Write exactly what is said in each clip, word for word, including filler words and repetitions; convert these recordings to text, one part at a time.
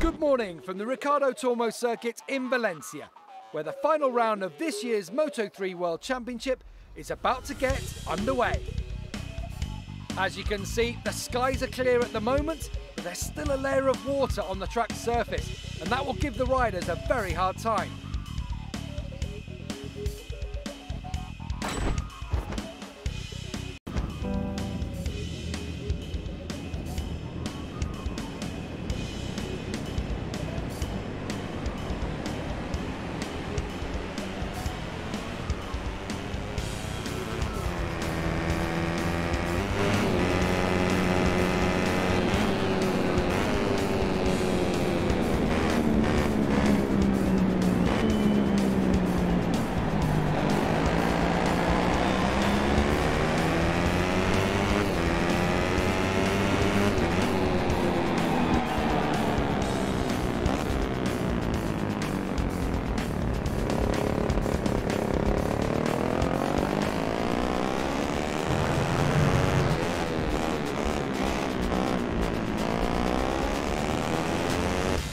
Good morning from the Ricardo Tormo circuit in Valencia, where the final round of this year's Moto three World Championship is about to get underway. As you can see, the skies are clear at the moment, but there's still a layer of water on the track's surface, and that will give the riders a very hard time.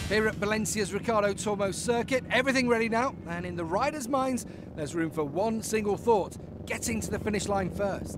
Here at Valencia's Ricardo Tormo circuit, everything ready now, and in the riders' minds, there's room for one single thought: getting to the finish line first.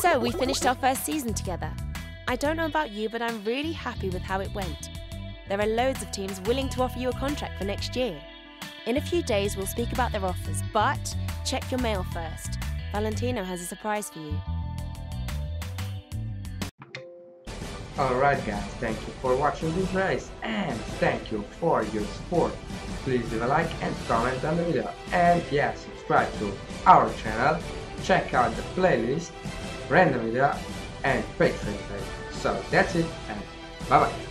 So we finished our first season together. I don't know about you, but I'm really happy with how it went. There are loads of teams willing to offer you a contract for next year. In a few days, we'll speak about their offers, but check your mail first. Valentino has a surprise for you. Alright guys, thank you for watching this race and thank you for your support. Please leave a like and comment on the video. And yeah, subscribe to our channel, check out the playlist, random video and Patreon page. So that's it and bye bye.